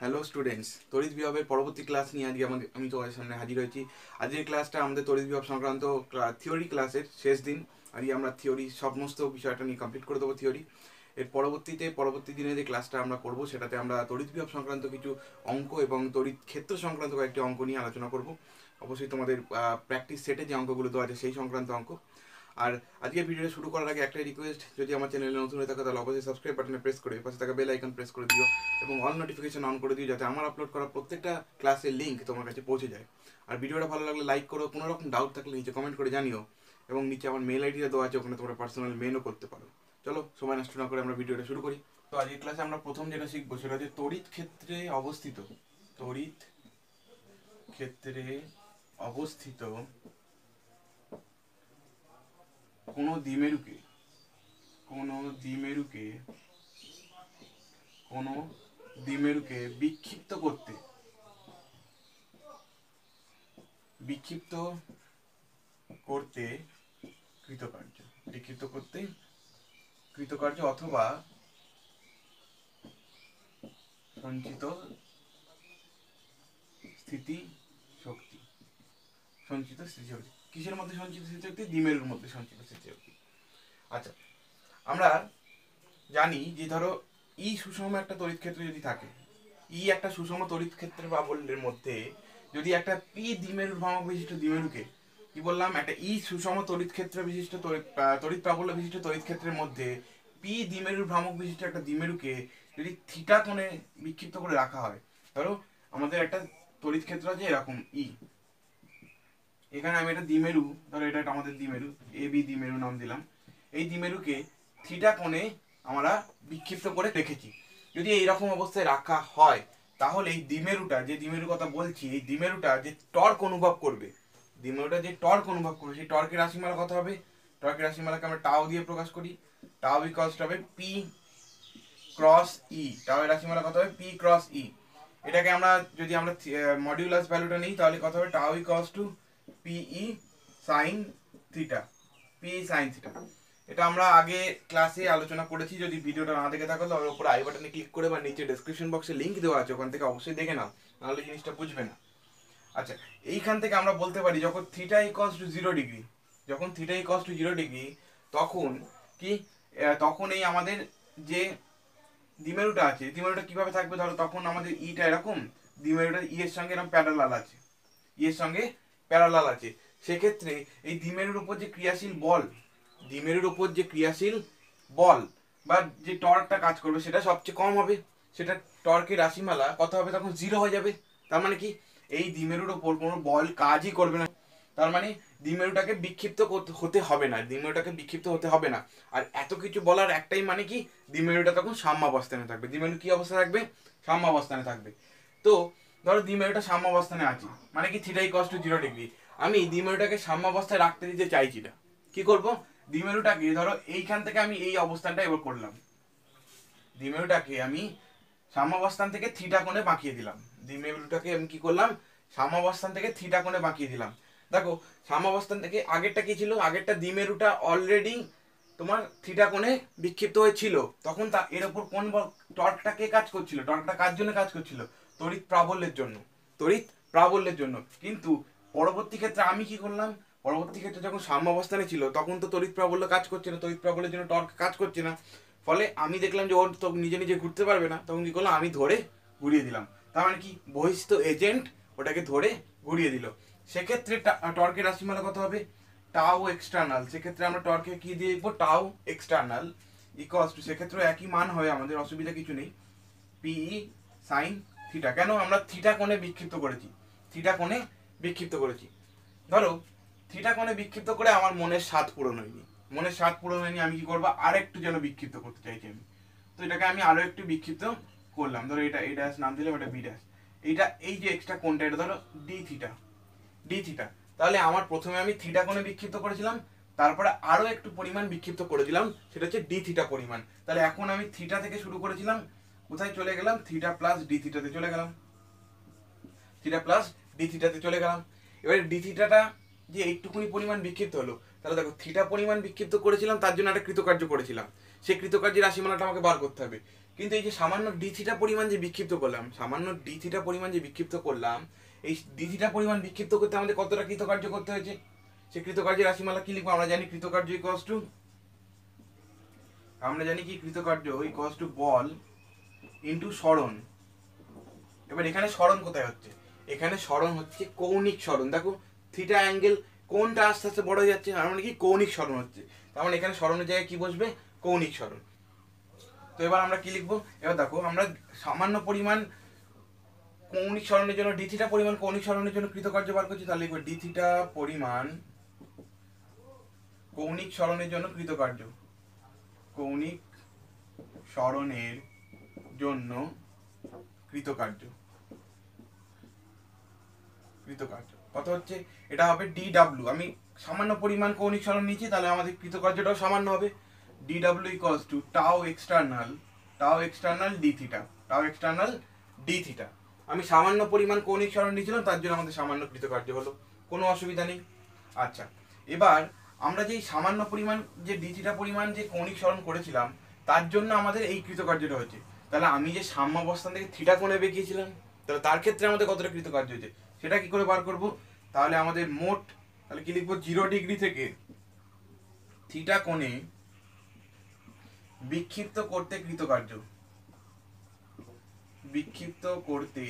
Hello students Tarit विभागের পরবর্তী class নিয়ে আজকে আমি তোমাদের সামনে হাজির হয়েছি। আজকের ক্লাসটা আমাদের তরিত বিভাগ সংক্রান্ত থিওরি ক্লাসের শেষ দিন। আজকে আমরা থিওরি সমস্ত বিষয়টা নিয়ে কমপ্লিট করে দেবো। থিওরি এর পরবর্তী দিনে যে ক্লাসটা আমরা করব সেটাতে আমরা তরিত বিভাগ সংক্রান্ত কিছু অঙ্ক এবং তড়িৎ ক্ষেত্র সংক্রান্ত কয়েকটি অঙ্ক নিয়ে আলোচনা করব। অবশ্যই তোমাদের প্র্যাকটিস সেটে যে অঙ্কগুলো দেওয়া আছে সেই সংক্রান্ত অঙ্ক। আর আজকে ভিডিওটা শুরু করার আগে একটাই রিকোয়েস্ট, যদি আমার চ্যানেলে নতুন হয়ে থাকে তাহলে অবশ্যই সাবস্ক্রাইব বাটনে প্রেস করে পাশে থাকা বেল আইকন প্রেস করে দিও এবং অল নোটিফিকেশন অন করে দিও, যাতে আমার আপলোড করা প্রত্যেকটা ক্লাসের লিঙ্ক তোমার কাছে পৌঁছে যায়। আর ভিডিওটা ভালো লাগলে লাইক করো, কোনো রকম ডাউট থাকলে নিচে কমেন্ট করে জানিও এবং নিচে আমার মেল আইডিটা দেওয়া আছে, ওখানে তোমরা পার্সোনাল মেলও করতে পারো। চলো সময় নষ্ট না করে আমরা ভিডিওটা শুরু করি। তো আজকের ক্লাসে আমরা প্রথম যেটা শিখবো সেটা হচ্ছে তড়িৎ ক্ষেত্রে অবস্থিত কোনো দ্বিমেরুকে বিক্ষিপ্ত করতে কৃতকার্য অথবা সঞ্চিত স্থিতিশক্তি। কিসের মধ্যে সঞ্চিত স্থিতিশক্তি? দ্বিমেরুর মধ্যে সঞ্চিত স্থিতিশক্তি। আচ্ছা, আমরা জানি যে ধরো ই সুষম একটা তড়িৎ ক্ষেত্র যদি থাকে, ই একটা সুষম তড়িৎ ক্ষেত্র বা বলের মধ্যে যদি একটা পি দ্বিমেরুর ভ্রামক বিশিষ্ট দ্বিমেরুকে কি বললাম, একটা ই সুষম তড়িৎ ক্ষেত্র বিশিষ্ট তড়িৎ প্রাবল্য বিশিষ্ট তড়িৎ ক্ষেত্রের মধ্যে পি দ্বিমেরুর ভ্রামক বিশিষ্ট একটা দ্বিমেরুকে যদি থিটা কোণে বিক্ষিপ্ত করে রাখা হয়, ধরো আমাদের একটা তড়িৎ ক্ষেত্র আছে এরকম ই, এখানে আমি একটা দ্বিমেরু, ধরো এটা আমাদের দ্বিমেরু এ বি দ্বিমেরু নাম দিলাম, এই দ্বিমেরুকে থিটা কোণে আমরা বিক্ষিপ্ত করে রেখেছি। যদি এইরকম অবস্থায় রাখা হয় তাহলে এই দ্বিমেরুটা, যে দ্বিমেরুর কথা বলছি, এই দ্বিমেরুটা যে টর্ক অনুভব করবে, সেই টর্কের রাশিমালা কথা হবে, টর্কের রাশিমালাকে আমরা টাও দিয়ে প্রকাশ করি। টাও ইকুয়ালস হবে পি ক্রস ই, টাও এর রাশিমালা কথা হবে পি ক্রস ই। এটাকে আমরা যদি আমরা মডিউলাস ভ্যালুটা নিই তাহলে কথা হবে tau equals to পিই sine theta, পিই sine theta. এটা আমরা আগে ক্লাসে আলোচনা করেছি, যদি ভিডিওটা না দেখে থাকো তাহলে উপরে আই বাটনে ক্লিক করে বা নিচে ডেসক্রিপশন বক্সে লিঙ্ক দেওয়া আছে, ওখান থেকে অবশ্যই দেখে নাও, নাহলে জিনিসটা বুঝবে না। আচ্ছা, এইখান থেকে আমরা বলতে পারি যখন থিটা ইকুয়ালস টু 0 ডিগ্রি, তখন কি, তখন এই আমাদের যে দ্বিমেরুটা আছে দ্বিমেরুটা কীভাবে থাকবে? ধরো তখন আমাদের ইটা এরকম, দ্বিমেরুটা ই এর সঙ্গে এরকম প্যারালাল আছে, সেক্ষেত্রে এই দ্বিমেরুর উপর যে ক্রিয়াশীল বল, বা যে টর্কটা কাজ করবে সেটা সবচেয়ে কম হবে, সেটা টর্কের রাশিমালা কত হবে? তখন 0 হয়ে যাবে। তার মানে কি, এই দ্বিমেরুর উপর কোনো বল কাজই করবে না, তার মানে দ্বিমেরুটাকে বিক্ষিপ্ত হতে হবে না, আর এত কিছু বলার একটাই মানে কি, দ্বিমেরুটা তখন সাম্যাবস্থানে থাকবে। দ্বিমেরু কি অবস্থায় থাকবে? সাম্যাবস্থানে থাকবে। তো ধরো দ্বিমেরুটা সাম্যাবস্থানে আছে, মানে কি থিটা ইকুয়ালস টু 0 ডিগ্রি। আমি দ্বিমেরুটাকে সাম্যাবস্থায় রাখতে দিতে চাইছি না, কি করব? দ্বিমেরুটাকে ধরো এইখান থেকে আমি এই অবস্থানটা এবার করলাম, দ্বিমেরুটাকে আমি সাম্যাবস্থান থেকে থিটা কোণে বাঁকিয়ে দিলাম। দেখো সাম্যাবস্থান থেকে আগেরটা কি ছিল, আগেরটা দ্বিমেরুটা অলরেডি তোমার থিটা কোণে বিক্ষিপ্ত হয়েছিল, তখন তা এর উপর কোন টর্কটা কে কাজ করছিল? টর্কটা কার জন্য কাজ করছিল? তড়িৎ প্রাবল্যের জন্য। কিন্তু পরবর্তী ক্ষেত্রে আমি কি করলাম, পরবর্তী ক্ষেত্রে যখন সাম্যাবস্থানে ছিল তখন তো তড়িৎ প্রাবল্য কাজ করছে না, তড়িৎ প্রাবল্যের জন্য টর্ক কাজ করছে না, ফলে আমি দেখলাম যে ওর তো নিজে নিজে ঘুরতে পারবে না, তখন কি করলাম, আমি ধরে ঘুরিয়ে দিলাম। তার মানে কি, বহিস্থ এজেন্ট ওটাকে ধরে ঘুরিয়ে দিল। সেক্ষেত্রে টর্কের রাশিমালা কত হবে? টাও এক্সটার্নাল। সেক্ষেত্রে আমরা টর্কে কি দিয়ে লিখবো? টাও এক্সটার্নাল ইকুয়ালস টু, সেক্ষেত্রে একই মান হয়, আমাদের অসুবিধা কিছু নেই, পিই সাইন থিটা। কেন আমরা থিটা কোণে বিক্ষিপ্ত করেছি? ধরো থিটা কোণে বিক্ষিপ্ত করে আমার মনের স্বাদ পূরণ হয়নি, আমি কি করবো? আরেকটু যেন বিক্ষিপ্ত করতে চাইছি আমি, তো এটাকে আমি আরো একটু বিক্ষিপ্ত করলাম। ধরো এটা এ ড্যাশ নাম দিলাম, এটা বি ড্যাশ, এইটা এই যে এক্সট্রা কোণটা এটা ধরো ডি থিটা। তাহলে আমার প্রথমে আমি থিটা কোণে বিক্ষিপ্ত করেছিলাম, তারপরে আরো একটু পরিমাণ বিক্ষিপ্ত করে দিলাম, সেটা হচ্ছে ডি থিটা পরিমাণ। তাহলে এখন আমি থিটা থেকে শুরু করেছিলাম, কোথায় চলে গেলাম? থিটা প্লাস ডি থিটাতে চলে গেলাম, এবারে ডি থিটাটা যে একটুখানি পরিমাণ বিক্ষিপ্ত হলো, তাহলে দেখো থিটা পরিমাণ বিক্ষিপ্ত করেছিলাম তার জন্য একটা কৃতকার্য করেছিলাম সেই কৃতকার্যের রাশিমালাটা আমাকে বার করতে হবে। কিন্তু এই যে সামান্য ডি থিটা পরিমাণ যে বিক্ষিপ্ত করলাম এই ডি থিটা পরিমাণ বিক্ষিপ্ত করতে আমাদের কতটা কৃতকার্য করতে হয়েছে সেই কৃতকার্যের রাশিমালা কি লিখবো? আমরা জানি কৃতকার্য ইকুয়ালস টু কৃতকার্য ইকুয়ালস টু বল ইনটু সরণ। এবার এখানে সরণ কোথায় হচ্ছে? এখানে সরণ হচ্ছে কৌণিক সরণ। দেখো থিটা অ্যাঙ্গেল কোনটা আস্তে আস্তে বড় হয়ে যাচ্ছে আর মানে কি কৌণিক সরণ হচ্ছে, তার মানে এখানে সরণের জায়গায় কি বসবে? কৌণিক সরণ। তো এবার আমরা কি লিখবো? এবার দেখো আমরা সামান্য পরিমাণ কৌণিক সরণের জন্য ডি থিটা পরিমাণ কৌণিক সরণের জন্য কৃতকার্য বার করছি, তাহলে লিখবো ডি থিটা পরিমাণ কৌণিক সরণের জন্য কৃতকার্য কৃতকার্য কত হচ্ছে? এটা হবে ডি ডাব্লু। আমি সামান্য পরিমাণ কৌণিক সরণ নিচ্ছি তাহলে আমাদের কৃতকার্যটাও সামান্য হবে। D W equals to tau external D theta আমি সামান্য পরিমাণ কৌণিক সরণ নিয়েছিলাম তার জন্য আমাদের সামান্য কৃতকার্য হলো, কোনো অসুবিধা নেই। আচ্ছা এবার আমরা যেই সামান্য পরিমাণ যে ডি থিটা পরিমাণ যে কৌণিক সরণ করেছিলাম তার জন্য আমাদের এই কৃতকার্যটা হয়েছে। তাহলে আমি যে সাম্যাবস্থান থেকে থিটা কোণে বেঁকিয়েছিলাম তাহলে তার ক্ষেত্রে আমাদের কতটা কৃতকার্য হয়েছে সেটা কি করে বার করব? তাহলে আমাদের মোট কি লিখবো? 0 ডিগ্রি থেকে থিটা কোণে বিক্ষিপ্ত করতে কৃতকার্য বিক্ষিপ্ত করতে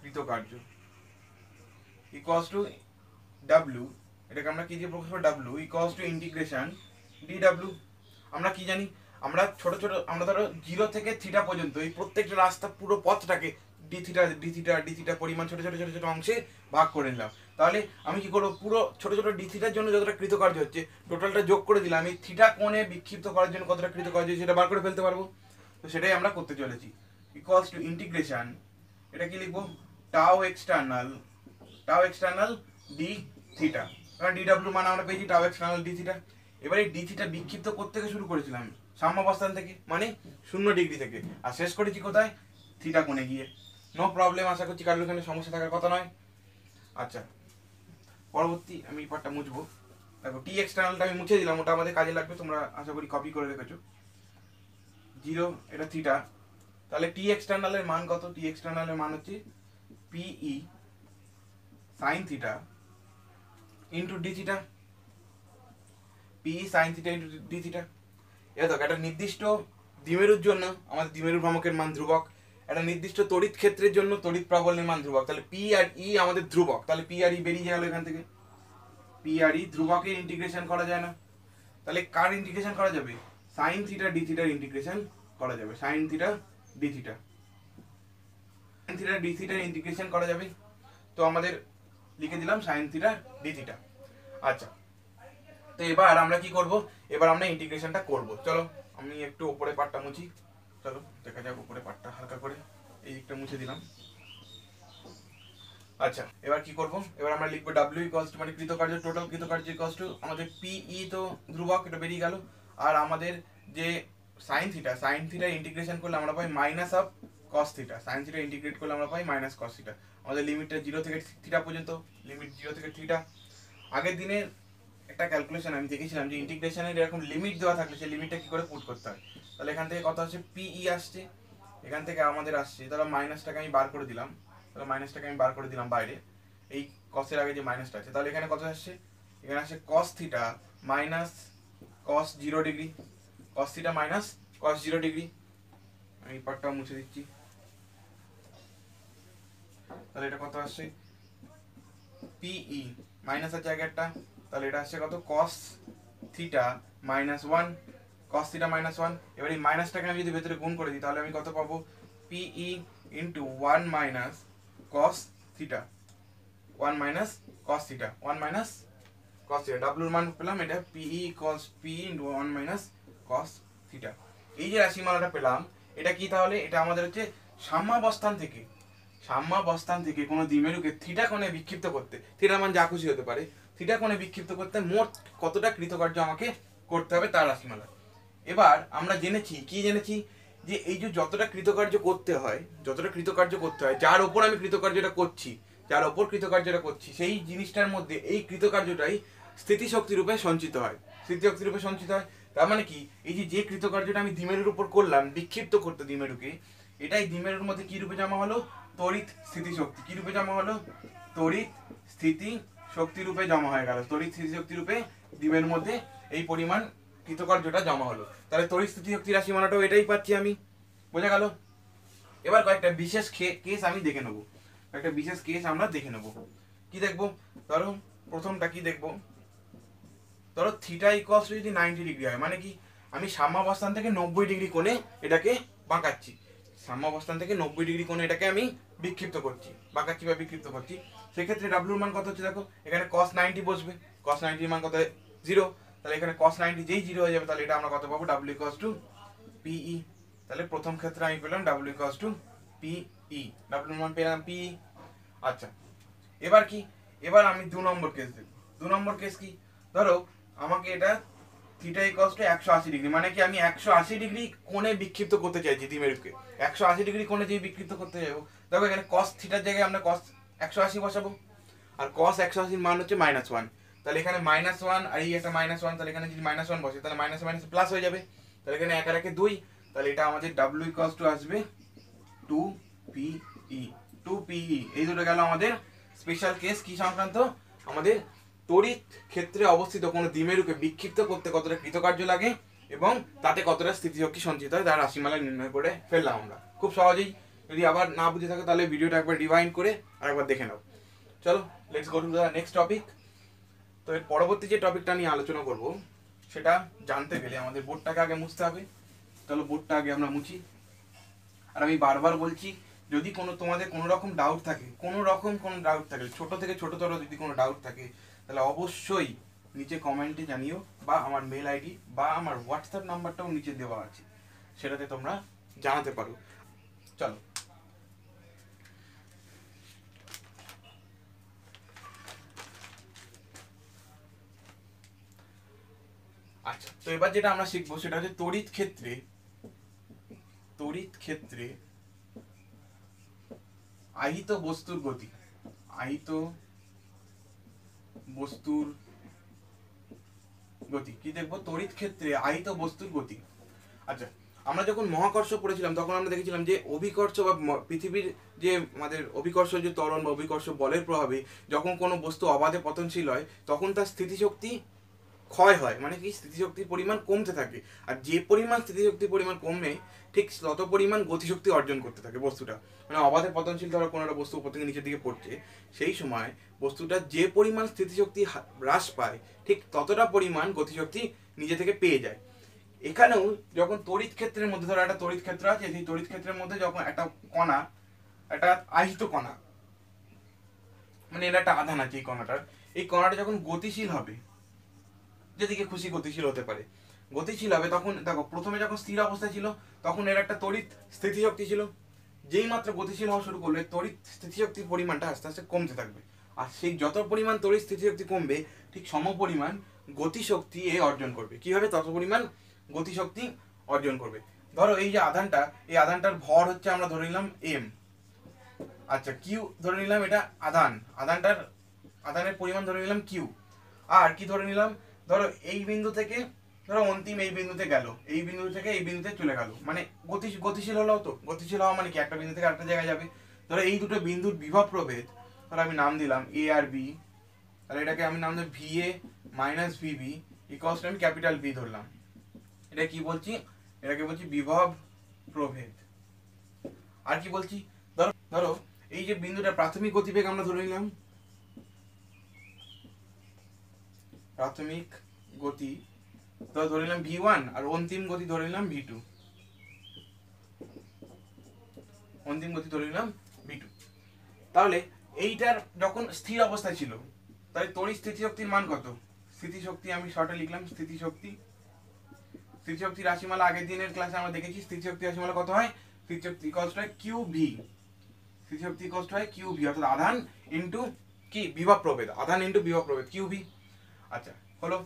কৃতকার্য ইকুয়ালস টু ডাব্লু। এটাকে আমরা কি দিয়ে প্রকাশ করব? W equals to integration D W. আমরা কি জানি? আমরা ছোট ছোট আমরা ধরো 0 থেকে থিটা পর্যন্ত এই প্রত্যেকটা রাস্তা পুরো পথটাকে ডি থিটা পরিমাণ ছোট ছোট ছোট ছোট অংশে ভাগ করে নিলাম। তাহলে আমি কি করবো? পুরো ছোট ছোট ডি থিটার জন্য যতটা কৃতকার্য হচ্ছে টোটালটা যোগ করে দিলাম, আমি থিটা কোণে বিক্ষিপ্ত করার জন্য কতটা কৃতকার্য সেটা বার করে ফেলতে পারবো। তো সেটাই আমরা করতে চলেছি। ইকুয়ালস টু ইন্টিগ্রেশন, এটা কি লিখবো? টাও এক্সটার্নাল ডি থিটা, কারণ ডি ডাব্লু মানে আমরা পেয়েছি টাও এক্সটার্নাল ডি থিটা। এবারে ডি থিটা বিক্ষিপ্ত করতে শুরু করেছিলাম সাম্যাবস্থান থেকে, মানে 0 ডিগ্রি থেকে, আর শেষ করেছি কোথায়? থিটা কোণে গিয়ে। নো প্রবলেম, আশা করছি কারোর এখানে সমস্যা থাকার কথা নয়। আচ্ছা পরবর্তী আমি পার্টটা মুছবো। দেখো টি এক্সটার্নালটা আমি মুছে দিলাম, ওটা আমাদের কাজে লাগবে, তোমরা আশা করি কপি করে রেখেছো। 0 এটা থিটা, তাহলে টি এক্সটার্নালের মান কত? টি এক্সটার্নালের মান হচ্ছে পিই sine theta into D theta, পিই sine theta into D theta. এটা দেখো একটা নির্দিষ্ট দ্বিমেরুর জন্য আমাদের দ্বিমেরু ভ্রামকের মান ধ্রুবক, একটা নির্দিষ্ট তড়িৎ ক্ষেত্রের জন্য তড়িৎ প্রাবল্যের মান ধ্রুবক, তাহলে পি আর ই আমাদের ধ্রুবক, তাহলে পি আর ই বেরিয়ে গেল এখান থেকে। পি আর ই ধ্রুবকের ইন্টিগ্রেশন করা যায় না, তাহলে কার ইন্টিগ্রেশন করা যাবে? সাইন থিটা ডি থিটার ইন্টিগ্রেশন করা যাবে। সাইন থিটা ডি থিটার ইন্টিগ্রেশন করা যাবে। তো আমাদের লিখে দিলাম সাইন থিটা ডি থিটা। আচ্ছা তো এবার আমরা কি করব? এবার আমরা ইন্টিগ্রেশনটা করব। চলো আমি একটু উপরে পাটটা মুছি, চলো দেখা যাক উপরে পাটটা হালকা করে এই একটা মুছে দিলাম। আচ্ছা এবার কি করব? এবার আমরা লিখব ডাব্লিউ ইকুয়ালস টু মানে কৃতকার্য টোটাল কৃতকার্য ইকুয়ালস টু আমাদের পিই তো ধ্রুবক এটা বেরিয়ে গেল, আর আমাদের যে sine theta, sine theta integration করলে আমরা পাই minus of cos theta, sine theta integrate করলে আমরা পাই মাইনাস কস থিটা। আমাদের লিমিটটা 0 থেকে থিটা পর্যন্ত, লিমিট 0 থেকে থিটা। আগের দিনে একটা ক্যালকুলেশন আমি দেখেছিলাম যে ইন্টিগ্রেশনের এরকম লিমিট দেওয়া থাকলে সেই লিমিটটা কি করে পুট করতে হয়। তাহলে এখান থেকে কত আসছে? পিই আসছে, এখান থেকে আমাদের আসছে, তাহলে মাইনাসটাকে আমি বার করে দিলাম, বাইরে এই কসের আগে যে মাইনাসটা আছে, তাহলে এখানে কত আসছে? এখানে আসছে cos theta minus cos 0 degree, cos theta minus cos 0 degree. আমি পাটটা মুছে দিচ্ছি, তাহলে এটা কত আসছে? পিই মাইনাস আছে আগে একটা, তাহলে এটা আসছে কত? Cos theta minus one, cos theta minus one. এবার এই মাইনাসটাকে আমি যদি ভেতরে গুণ করে দিই তাহলে আমি কত পাবো? পিই into one minus cos theta, ডাব্লুর মান পেলাম এটা পিই cos P into one minus cos theta. এই যে রাশিমালাটা পেলাম এটা কি? তাহলে এটা আমাদের হচ্ছে সাম্যাবস্থান থেকে কোনো দ্বিমেরুকে থিটা কোণে বিক্ষিপ্ত করতে, থিটা মান যা খুশি হতে পারে, থিটা কোণে বিক্ষিপ্ত করতে মোট কতটা কৃতকার্য আমাকে করতে হবে তার রাশিমালা। এবার আমরা জেনেছি যে এই যে যতটা কৃতকার্য করতে হয় যার উপর আমি কৃতকার্যটা করছি যার ওপর কৃতকার্যটা করছি সেই জিনিসটার মধ্যে এই কৃতকার্যটাই স্থিতিশক্তি রূপে সঞ্চিত হয়। স্থিতিশক্তি রূপে সঞ্চিত হয় তার মানে কি, এই যে কৃতকার্যটা আমি দ্বিমেরুর উপর করলাম, বিক্ষিপ্ত করতে দ্বিমেরুকে, এটাই দ্বিমেরুর মধ্যে কী রূপে জমা হলো? তড়িৎ স্থিতিশক্তি। কী রূপে জমা হলো? তড়িৎ স্থিতি শক্তিরূপে জমা হয়ে গেল। তড়িৎ স্থিতিশক্তিরূপে দ্বিমেরুর মধ্যে এই পরিমাণ কৃতকার্যটা জমা হলো। তাহলে তড়িৎ স্থিতিশক্তি রাশিমানাটাও এটাই পাচ্ছি আমি, বোঝা গেল? এবার কয়েকটা বিশেষ কেস আমি দেখে নেবো, একটা বিশেষ কেস আমরা দেখে নেবো। কি দেখবো? ধরো প্রথমটা কি দেখবো, ধরো থিটা ইকুয়ালস টু যদি 90 ডিগ্রি হয়, মানে কি আমি সাম্যাবস্থান থেকে 90 ডিগ্রি কোণে এটাকে বাঁকাচ্ছি, সাম্যাবস্থান থেকে 90 ডিগ্রি কোণে এটাকে আমি বিক্ষিপ্ত করছি, বাঁকাচ্ছি বা বিক্ষিপ্ত করছি। সেক্ষেত্রে ডাব্লুর মান কত হচ্ছে? দেখো এখানে cos 90 বসবে, cos 90 মান কত? 0। তাহলে এখানে cos 90 যেই 0 হয়ে যাবে তাহলে এটা আমরা কত পাবো? w equals to পিই। তাহলে প্রথম ক্ষেত্রে আমি পেলাম w ইকুয়ালস টু পিই, ডাব্লুর মান পেলাম পিই। আচ্ছা এবার কি, এবার আমি 2 নম্বর কেস দেখব। 2 নম্বর কেস কি, ধরো আমাকে এটা থিটা ইকুয়ালস টু 180 ডিগ্রি, মানে কি আমি 180 ডিগ্রি কোণে বিক্ষিপ্ত করতে চাইছি দ্বিমেরুকে। 180 ডিগ্রি কোণে যে বিক্ষিপ্ত করতে যাবো, দেখো এখানে cos থিটার জায়গায় আমরা cos 180 বসাবো, আর cos 180 মান হচ্ছে -1। তাহলে এখানে -1 আর এই একটা -1, তাহলে এখানে যদি -1 বসে তাহলে মাইনাস মাইনাস প্লাস হয়ে যাবে, তাহলে এখানে 1 আর 1 2। তাহলে এটা আমাদের w ইকুয়ালস টু আসবে 2 পিই। এই দুটো গেল আমাদের স্পেশাল কেস কি সংক্রান্ত, আমাদের তড়িৎ ক্ষেত্রে অবস্থিত কোনো দ্বিমেরুকে বিক্ষিপ্ত করতে কতটা কৃতকার্য লাগে এবং তাতে কতটা স্থিতিশক্তি সঞ্চিত হয় তার রাশিমালা নির্ণয় করে ফেললাম আমরা খুব সহজেই। যদি আবার না বুঝে থাকো তাহলে ভিডিওটা একবার রিভাইন্ড করে আরেকবার দেখে নাও। চলো let's go to the next topic. তো এর পরবর্তী যে টপিকটা নিয়ে আলোচনা করব সেটা জানতে গেলে আমাদের বোর্ডটাকে আগে মুছতে হবে। চলো বোর্ডটা আগে আমরা মুছি। আর আমি বারবার বলছি, যদি তোমাদের কোনো রকম ডাউট থাকে, ছোট থেকে ছোটতর যদি কোনো ডাউট থাকে তাহলে অবশ্যই নিচে কমেন্টে জানিও, বা আমার মেল আইডি বা আমার হোয়াটসঅ্যাপ নাম্বারটাও নিচে দেওয়া আছে, সেটাতে তোমরা জানাতে পারো। চলো আচ্ছা, তো এবার যেটা আমরা শিখবো সেটা হচ্ছে তড়িৎ ক্ষেত্রে আহিত বস্তুর গতি। কি দেখবো? তড়িৎ ক্ষেত্রে আহিত বস্তুর গতি। আচ্ছা আমরা যখন মহাকর্ষ পড়েছিলাম তখন আমরা দেখেছিলাম যে অভিকর্ষ বা পৃথিবীর যে আমাদের অভিকর্ষ যে ত্বরণ বা অভিকর্ষ বলের প্রভাবে যখন কোনো বস্তু অবাধে পতনশীল হয় তখন তার স্থিতিশক্তি ক্ষয় হয়, মানে কি স্থিতিশক্তির পরিমাণ কমতে থাকে, আর যে পরিমাণ স্থিতিশক্তির পরিমাণ কমে ঠিক তত পরিমাণ গতিশক্তি অর্জন করতে থাকে বস্তুটা। মানে অবাধে পতনশীল ধরো কোনো একটা বস্তু উপর থেকে নিচের দিকে পড়ছে, সেই সময় বস্তুটা যে পরিমাণ স্থিতিশক্তি হ্রাস পায় ঠিক ততটা পরিমাণ গতিশক্তি নিজে থেকে পেয়ে যায়। এখানেও যখন তড়িৎ ক্ষেত্রের মধ্যে ধরো একটা তড়িৎ ক্ষেত্র আছে, সেই তড়িৎ ক্ষেত্রের মধ্যে যখন একটা কণা, একটা আহিত কণা, মানে এটা একটা আধান আছে, এই কণাটা যখন গতিশীল হবে, যেদিকে খুশি গতিশীল হতে পারে, গতিশীল হবে তখন দেখো প্রথমে যখন স্থির অবস্থায় ছিল তখন এর একটা তড়িৎ স্থিতিশক্তি ছিল, যেই মাত্র গতিশীল হওয়া শুরু করলে তড়িৎ স্থিতিশক্তির পরিমাণটা আস্তে আস্তে কমতে থাকবে, আর সেই যত পরিমাণ তড়িৎ স্থিতিশক্তি কমবে ঠিক সম পরিমাণ গতিশক্তি এ অর্জন করবে। কীভাবে? তত পরিমাণ গতিশক্তি অর্জন করবে। ধরো এই যে আধানটা, এই আধানটার ভর হচ্ছে আমরা ধরে নিলাম m, আচ্ছা কিউ ধরে নিলাম, এটা আধানের পরিমাণ ধরে নিলাম কিউ, আর কি ধরে নিলাম, ধরো এই বিন্দু থেকে, ধরো অন্তিম এই বিন্দুতে গেল, এই বিন্দু থেকে এই বিন্দুতে চলে গেল, মানে গতিশীল হলো। তো গতিশীল হওয়া মানে কি একটা বিন্দু থেকে আরেকটা জায়গায় যাবে। ধরো এই দুটো বিন্দুর বিভব প্রভেদ, ধরো আমি নাম দিলাম এ আর বি, তাহলে এটাকে আমি নাম দিলাম VA - VB ইকুয়ালস টু আমি ক্যাপিটাল বি ধরলাম। এটা কি বলছি? এটাকে বলছি বিভব প্রভেদ। আর কি বলছি? ধরো এই যে বিন্দুটা প্রাথমিক গতিবেগ আমরা ধরে নিলাম, প্রাথমিক গতি ধরে নিলাম V1 আর অন্তিম গতি ধরে নিলাম V2, তাহলে এইটার যখন স্থির অবস্থায় ছিল তাহলে তড়িৎ স্থিতিশক্তির মান কত? স্থিতিশক্তি আমি শর্টে লিখলাম স্থিতিশক্তি রাশিমালা আগের দিনের ক্লাসে আমরা দেখেছি। স্থিতিশক্তি রাশিমালা কত হয়? স্থিতিশক্তি কষ্ট হয় QV, অর্থাৎ আধান ইন্টু কি বিভব প্রভেদ, QV। আচ্ছা হলো,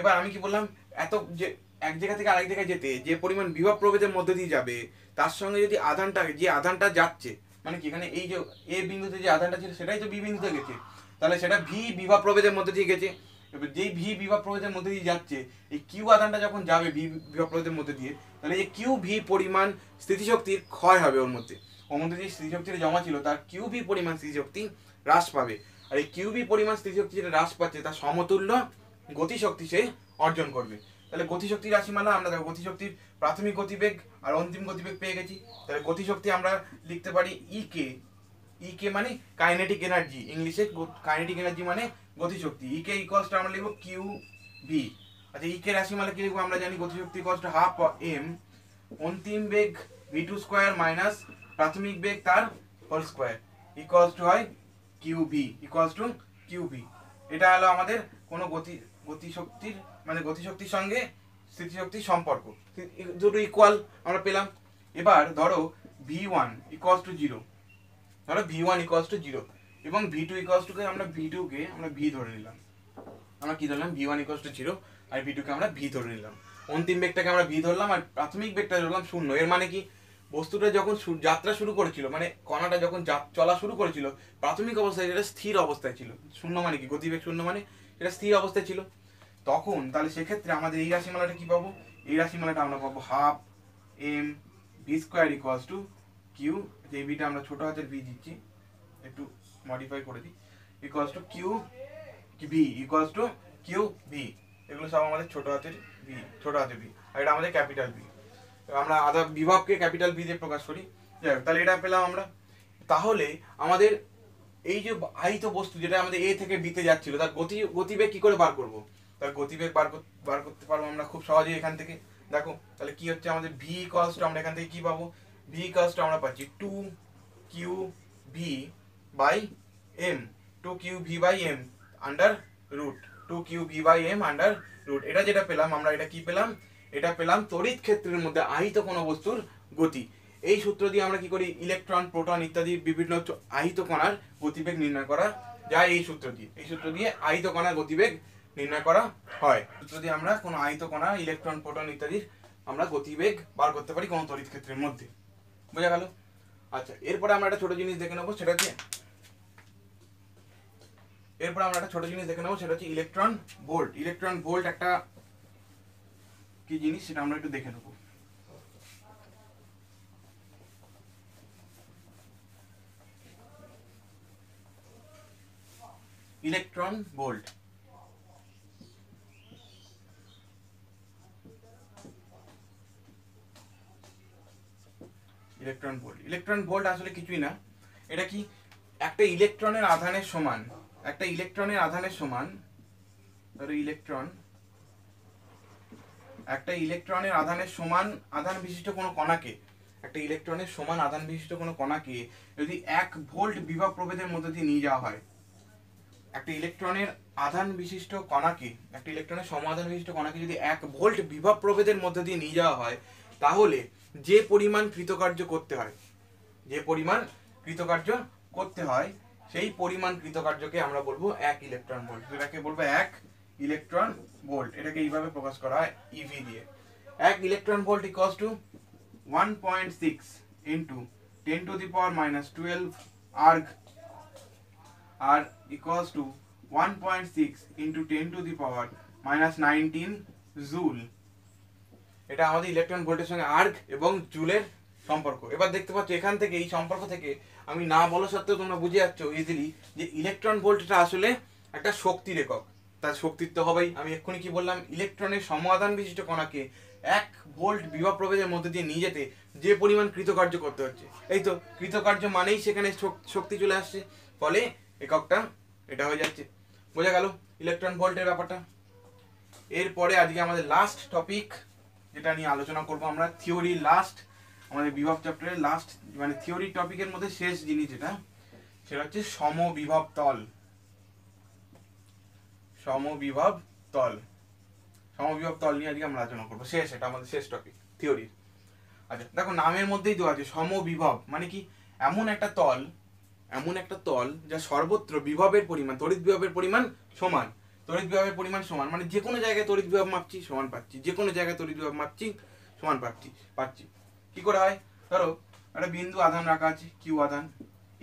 এবার আমি কি বললাম, এত যে এক জায়গা থেকে আরেক জায়গায় যেতে যে পরিমাণ বিভব প্রভেদের মধ্যে দিয়ে যাবে তার সঙ্গে যদি আধানটা, যে আধানটা যাচ্ছে মানে কি এখানে এই যে এ বিন্দুতে যে আধানটা ছিল সেটাই তো বি বিন্দুতে গেছে, তাহলে সেটা ভি বিভব প্রভেদের মধ্যে দিয়ে গেছে। এবার যেই ভি বিভব প্রভেদের মধ্যে দিয়ে যাচ্ছে এই কিউ আধানটা যখন যাবে ভি বিভব প্রভেদের মধ্যে দিয়ে, তাহলে এই কিউ ভি পরিমাণ স্থিতিশক্তির ক্ষয় হবে ওর মধ্যে, ওর মধ্যে যে স্থিতিশক্তিটা জমা ছিল তার কিউ ভি পরিমাণ স্থিতিশক্তি হ্রাস পাবে। আর এই কিউ ভি পরিমাণ স্থিতিশক্তি যেটা হ্রাস পাচ্ছে তার সমতুল্য গতিশক্তি সে অর্জন করবে। তাহলে গতিশক্তির রাশিমালা আমরা দেখো, গতিশক্তির প্রাথমিক গতিবেগ আর অন্তিম গতিবেগ পেয়ে গেছি। তাহলে গতিশক্তি আমরা লিখতে পারি ই কে মানে কাইনেটিক এনার্জি, ইংলিশে কাইনেটিক এনার্জি মানে গতিশক্তি, ই কে ইকোয়ালস আমরা লিখব কিউ ভি। আচ্ছা ই কে রাশিমালা কি লিখবো আমরা জানি, গতিশক্তি ইকোয়ালস হাফ এম অন্তিম বেগ ভি টু স্কোয়ার মাইনাস প্রাথমিক বেগ তার হোল স্কোয়ার ইকোয়ালস টু হয় Q V, equals to Q V. এটা হলো আমাদের কোনো গতিশক্তির মানে গতিশক্তির সঙ্গে স্থিতিশক্তির সম্পর্ক, দুটো ইকুয়াল আমরা পেলাম। এবার ধরো V one equals to zero, ধরো V one equals to zero এবং ভি টু ইকোয়ালস টুকে আমরা ভি টুকে আমরা ভি ধরে নিলাম, আমরা কী ধরলাম V one equals to zero আর ভি টুকে আমরা ভি ধরে নিলাম, অন্তিম বেগটাকে আমরা ভি ধরলাম আর প্রাথমিক বেগটা ধরলাম শূন্য। এর মানে কি, বস্তুটা যখন যাত্রা শুরু করেছিল মানে কণাটা যখন চলা শুরু করেছিল প্রাথমিক অবস্থায় সেটা স্থির অবস্থায় ছিল, শূন্য মানে কি গতিবেগ শূন্য মানে এটা স্থির অবস্থায় ছিল তখন। তাহলে সেক্ষেত্রে আমাদের এই রাশিমালাটা কি পাবো, এই রাশিমালাটা আমরা পাবো half M V square equals to Q, যে ভিটা আমরা ছোটো হাতের ভি দিচ্ছি একটু মডিফাই করে দিই, equals to Q V, equals to Q V. এগুলো সব আমাদের ছোটো হাতের ভি, ছোটো হাতের ভি, আর এটা আমাদের ক্যাপিটাল ভি, আমরা আধা বিভবকে ক্যাপিটাল ভি দিয়ে প্রকাশ করি। যাই হোক তাহলে এটা পেলাম আমরা। তাহলে আমাদের এই যে আহিত বস্তু যেটা আমাদের এ থেকে বিতে যাচ্ছিল তার গতিবেগ কি করে বার করবো, তার গতিবেগ বার করতে পারবো আমরা খুব সহজেই এখান থেকে। দেখো তাহলে কি হচ্ছে আমাদের ভি কস্ট আমরা এখান থেকে কি পাবো, ভি কস্ট আমরা পাচ্ছি two Q V by M, two Q V by M under root, two Q V by M under root. এটা যেটা পেলাম আমরা এটা কি পেলাম, এটা পেলাম তড়িৎ ক্ষেত্রের মধ্যে আহিত কোনো বস্তুর গতি। এই সূত্র দিয়ে আমরা কি করি ইলেকট্রন প্রোটন ইত্যাদি বিভিন্ন আহিত কণার গতিবেগ নির্ণয় করা যায়, এই সূত্র দিয়ে, এই সূত্র দিয়ে আহিত কণার গতিবেগ নির্ণয় করা হয়। সূত্র দিয়ে আমরা কোনো আহিত কণা ইলেকট্রন প্রোটন ইত্যাদির আমরা গতিবেগ বার করতে পারি কোনো তড়িৎ ক্ষেত্রের মধ্যে, বোঝা গেল। আচ্ছা এরপরে আমরা একটা ছোট জিনিস দেখে নেবো, সেটা হচ্ছে ইলেকট্রন ভোল্ট। ইলেকট্রন ভোল্ট একটা কি জিনিস সেটা আমরা একটু দেখে নেবো। Electron volt, electron volt, electron volt আসলে কিছুই না, এটা কি একটা ইলেকট্রনের আধানের সমান, একটা ইলেকট্রনের আধানের সমান, ধরো ইলেকট্রন, একটা ইলেকট্রনের আধানের সমান আধান বিশিষ্ট কোনো কণাকে, একটা ইলেকট্রনের সমান আধান বিশিষ্ট কোনো কণাকে যদি 1 ভোল্ট বিভব প্রভেদের মধ্যে দিয়ে নিয়ে যাওয়া হয়, একটা ইলেকট্রনের আধান বিশিষ্ট কণাকে, একটা ইলেকট্রনের সমাধান বিশিষ্ট কণাকে যদি 1 ভোল্ট বিভব প্রভেদের মধ্যে দিয়ে নিয়ে যাওয়া হয় তাহলে যে পরিমাণ কৃতকার্য করতে হয়, যে পরিমাণ কৃতকার্য করতে হয় সেই পরিমাণ কৃতকার্যকে আমরা বলবো 1 ইলেকট্রন ভোল্ট, এটাকে বলবো 1 ইলেকট্রন ভোল্ট। এটাকে এইভাবে প্রকাশ করা হয় ইভি দিয়ে, 1 electron volt equals to 1.6 into 10⁻¹২ আর্গ, আর ইকুয়ালস টু 1.6 ইনটু 10⁻¹৯ জুল। এটা আমাদের ইলেকট্রন ভোল্টের সঙ্গে আর্গ এবং জুলের সম্পর্ক। এবার দেখতে পাচ্ছ এখান থেকে, এই সম্পর্ক থেকে আমি না বলা সত্ত্বেও তোমরা বুঝে যাচ্ছ ইজিলি যে ইলেকট্রন ভোল্টটা আসলে একটা শক্তির একক, তার শক্তির তো হবেই। আমি এক্ষুনি কি বললাম, ইলেকট্রনের সমাধান বিশিষ্ট কণাকে 1 ভোল্ট বিভব প্রভেদের মধ্যে দিয়ে নিয়ে যেতে যে পরিমাণ কৃতকার্য করতে হচ্ছে, এই তো কৃতকার্য মানেই সেখানে শক্তি চলে আসছে, ফলে এককটা এটা হয়ে যাচ্ছে, বোঝা গেল ইলেকট্রন ভোল্টের ব্যাপারটা। এরপরে আজকে আমাদের লাস্ট টপিক যেটা নিয়ে আলোচনা করবো আমরা, থিওরি, লাস্ট আমাদের বিভব চ্যাপ্টারের লাস্ট মানে থিওরি টপিকের মধ্যে শেষ জিনিস যেটা, সেটা হচ্ছে সমবিভব তল। সমবিভব তল, সমবিভব তল নিয়ে আজকে আমরা আলোচনা করবো, শেষ, এটা আমাদের শেষ টপিক থিওরির। আচ্ছা দেখো নামের মধ্যেই দেওয়া আছে সমবিভব মানে কি, এমন একটা তল, এমন একটা তল যা সর্বত্র বিভবের পরিমাণ, তড়িৎ বিভবের পরিমাণ সমান, তড়িৎ বিভবের পরিমাণ সমান মানে যে কোনো জায়গায় তড়িৎ বিভব মাপছি সমান পাচ্ছি, যে কোনো জায়গায় তড়িৎ বিভব মাপছি সমান পাচ্ছি। কি করে হয়, ধরো একটা বিন্দু আধান রাখা আছে কিউ আধান।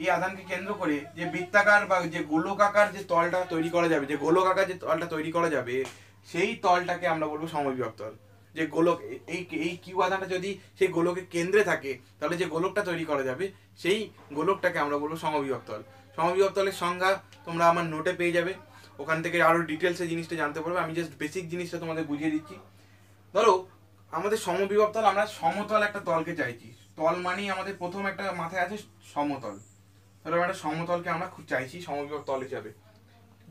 এই আধানকে কেন্দ্র করে যে বৃত্তাকার বা যে গোলকাকার যে তলটা তৈরি করা যাবে, যে গোলকাকার যে তলটা তৈরি করা যাবে সেই তলটাকে আমরা বলবো সমবিভব তল। যে গোলক এই কিউ আধানটা যদি সেই গোলকের কেন্দ্রে থাকে তাহলে যে গোলকটা তৈরি করা যাবে সেই গোলকটাকে আমরা বলবো সমবিভব তল। সমবিভব তলের সংজ্ঞা তোমরা আমার নোটে পেয়ে যাবে, ওখান থেকে আরও ডিটেলসে জিনিসটা জানতে পারবে। আমি জাস্ট বেসিক জিনিসটা তোমাদের বুঝিয়ে দিচ্ছি। ধরো আমাদের সমবিভব তল, আমরা সমতল একটা তলকে চাইছি। তল মানেই আমাদের প্রথম একটা মাথায় আছে সমতল। ধরো একটা সমতলকে আমরা চাইছি সমবিভব তল হিসাবে।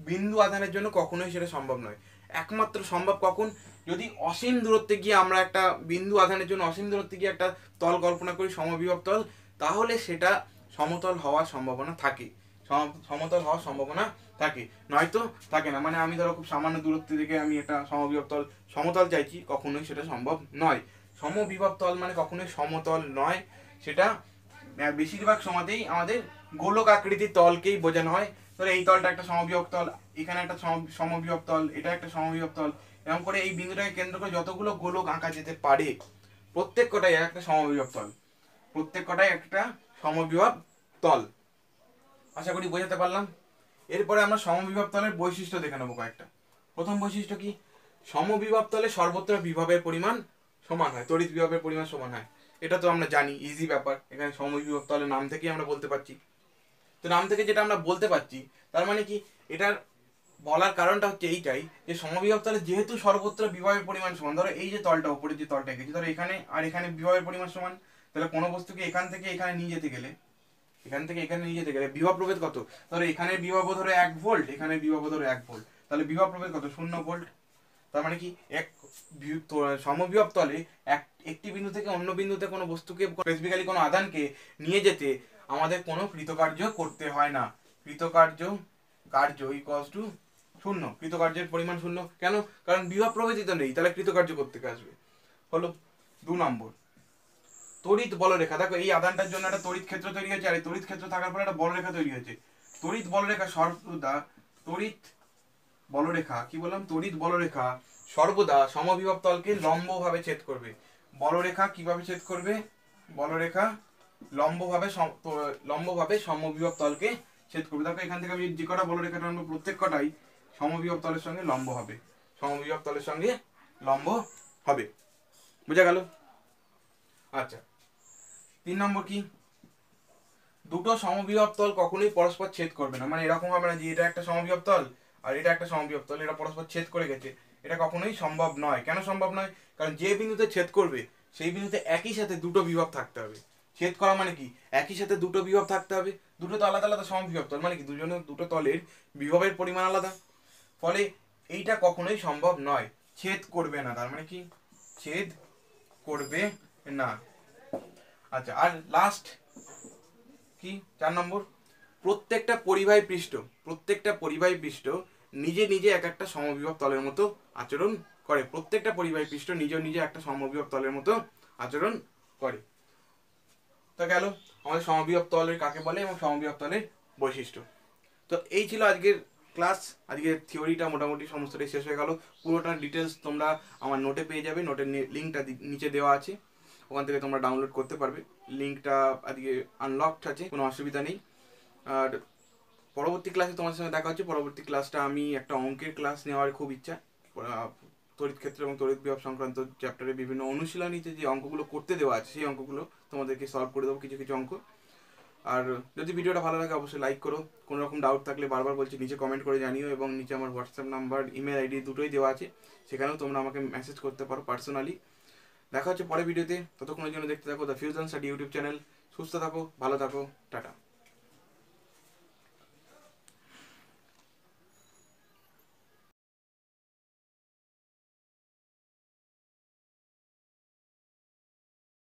বিন্দু আধানের জন্য কখনোই সেটা সম্ভব নয়। একমাত্র সম্ভব কখন, যদি অসীম দূরত্বে গিয়ে আমরা একটা বিন্দু আধানের জন্য অসীম দূরত্বে গিয়ে একটা তল কল্পনা করি সমবিভব তল, তাহলে সেটা সমতল হওয়ার সম্ভাবনা থাকে, সমতল হওয়ার সম্ভাবনা থাকে, নয়তো থাকে না। মানে আমি ধরো খুব সামান্য দূরত্ব থেকে আমি একটা সমবিভব তল সমতল চাইছি, কখনোই সেটা সম্ভব নয়। সমবিভব তল মানে কখনোই সমতল নয়, সেটা বেশিরভাগ সময়তেই আমাদের গোলক আকৃতির তলকেই বোঝানো হয়। ধরো এই তলটা একটা সমবিভব তল, এখানে একটা সমবিভব তল, এটা একটা সমবিভব তল, এরকম করে এই বিন্দুটাকে কেন্দ্র করে যতগুলো গোলক আঁকা যেতে পারে প্রত্যেক কটাই একটা সমবিভব তল, প্রত্যেক কটাই একটা সমবিভব তল। আশা করি বোঝাতে পারলাম। এরপরে আমরা সমবিভব তলের বৈশিষ্ট্য দেখে নেবো কয়েকটা। প্রথম বৈশিষ্ট্য কি, সমবিভব তলে সর্বত্র বিভবের পরিমাণ সমান হয়, তড়িৎ বিভবের পরিমাণ সমান হয়। এটা তো আমরা জানি, ইজি ব্যাপার। এখানে সমবিভব তলের নাম থেকেই আমরা বলতে পারছি। তো নাম থেকে যেটা আমরা বলতে পারছি তার মানে কি, এটার বলার কারণটা হচ্ছে এইটাই যে সমবিভব তলে যেহেতু সর্বত্র বিভবের পরিমাণ সমান, ধরো এই যে তলটা, উপরে যে তলটা এঁকেছি, ধরো এখানে আর এখানে বিভবের পরিমাণ সমান, তাহলে কোনো বস্তুকে এখান থেকে এখানে নিয়ে যেতে গেলে, এখান থেকে এখানে নিয়ে যেতে গেলে বিভব প্রভেদ কত? ধরো এখানে বিভব ধরো 1 ভোল্ট, এখানে বিভব ধরো 1 ভোল্ট, তাহলে বিভব প্রভেদ কত? 0 ভোল্ট। তার মানে কি, এক সমবিভব তলে একটি বিন্দু থেকে অন্য বিন্দুতে কোনো বস্তুকে, স্পেসিফিক্যালি কোনো আধানকে নিয়ে যেতে আমাদের কোনো কৃতকার্য করতে হয় না। কার্য ইকুয়ালস টু 0, কৃতকার্যের পরিমাণ 0। কেন? কারণ বিভব প্রভেদই তো নেই, তাহলে কৃতকার্য করতে আসবে। হলো 2 নম্বর তড়িৎ বলরেখা। দেখো এই আধানটার জন্য একটা তড়িৎ ক্ষেত্র তৈরি হয়েছে, আর এই তড়িৎ ক্ষেত্র থাকার পরে একটা বলরেখা তৈরি হয়েছে। তড়িৎ বলরেখা সর্বদা, তড়িৎ বলরেখা কি বললাম, তড়িৎ বলরেখা সর্বদা সমবিভব তলকে লম্বভাবে ছেদ করবে। বলরেখা কিভাবে ছেদ করবে? বলরেখা লম্বভাবে সমবিভব তলকে ছেদ করবে। দেখো এখান থেকে আমি যে কটা বলরেখা টানবো প্রত্যেক কটাই সমবিভব তলের সঙ্গে লম্ব হবে, সমবিভব তলের সঙ্গে লম্ব হবে। বুঝা গেল? আচ্ছা, 3 নম্বর কি, দুটো সমবিভব তল কখনোই পরস্পর ছেদ করবে না। মানে এরকম হবে না যে এটা একটা সমবিভব তল আর এটা একটা সমবিভব তল, এটা পরস্পর ছেদ করে গেছে, এটা কখনোই সম্ভব নয়। কেন সম্ভব নয়? কারণ যে বিন্দুতে ছেদ করবে সেই বিন্দুতে একই সাথে দুটো বিভব থাকতে হবে। ছেদ করা মানে কি, একই সাথে দুটো বিভব থাকতে হবে। দুটো তো আলাদা আলাদা সমবিভব তল, মানে কি দুজনের, দুটো তলের বিভবের পরিমাণ আলাদা, ফলে এইটা কখনোই সম্ভব নয়। ছেদ করবে না, তার মানে কি ছেদ করবে না। আচ্ছা, আর লাস্ট কি, 4 নম্বর, প্রত্যেকটা পরিবাহী পৃষ্ঠ, প্রত্যেকটা পরিবাহী পৃষ্ঠ নিজে নিজে এক একটা সমবিভব তলের মতো আচরণ করে। প্রত্যেকটা পরিবাহী পৃষ্ঠ নিজে নিজে একটা সমবিভব তলের মতো আচরণ করে। তো গেল আমাদের সমবিভব তলের কাকে বলে এবং সমবিভব তলের বৈশিষ্ট্য। তো এই ছিল আজকের ক্লাস। আজকের থিওরিটা মোটামুটি সমস্তটাই শেষ হয়ে গেল। পুরোটা ডিটেলস তোমরা আমার নোটে পেয়ে যাবে, নোটের লিঙ্কটা নিচে দেওয়া আছে, ওখান থেকে তোমরা ডাউনলোড করতে পারবে। লিঙ্কটা আজকে আনলকড আছে, কোনো অসুবিধা নেই। আর পরবর্তী ক্লাসে তোমাদের সঙ্গে দেখা হচ্ছে। পরবর্তী ক্লাসটা আমি একটা অঙ্কের ক্লাস নেওয়ার খুব ইচ্ছা। তড়িৎ ক্ষেত্র এবং তড়িৎ বিভব সংক্রান্ত চ্যাপ্টারে বিভিন্ন অনুশীলনীতে যে অঙ্কগুলো করতে দেওয়া আছে সেই অঙ্কগুলো তোমাদেরকে সলভ করে দেবো, কিছু কিছু অঙ্ক। আর যদি ভিডিওটা ভালো লাগে অবশ্যই লাইক করো। কোনো রকম ডাউট থাকলে বারবার বলছি নিচে কমেন্ট করে জানিও, এবং নিচে আমার হোয়াটসঅ্যাপ নাম্বার, ইমেল আইডি দুটোই দেওয়া আছে, সেখানেও তোমরা আমাকে মেসেজ করতে পারো পার্সোনালি। দেখা হচ্ছে পরের ভিডিওতে, ততক্ষণের জন্য দেখতে থাকো the fusion study YouTube channel. সুস্থ থাকো, ভালো থাকো, টাটা।